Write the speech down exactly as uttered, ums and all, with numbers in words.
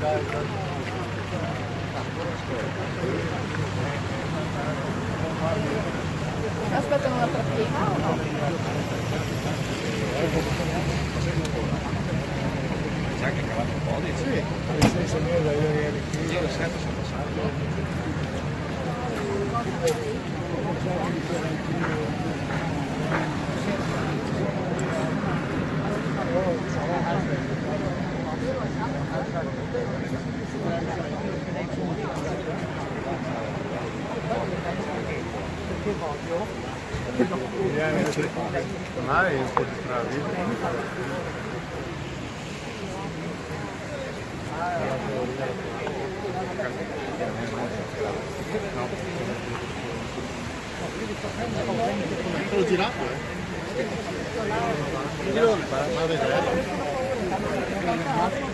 Aspettano la trattina o no? C'è anche cavato un po' di... Sì, nel senso mio da io ieri qui. Io sempre sono passato. L'ho girato, eh? Giro, ma vedremo.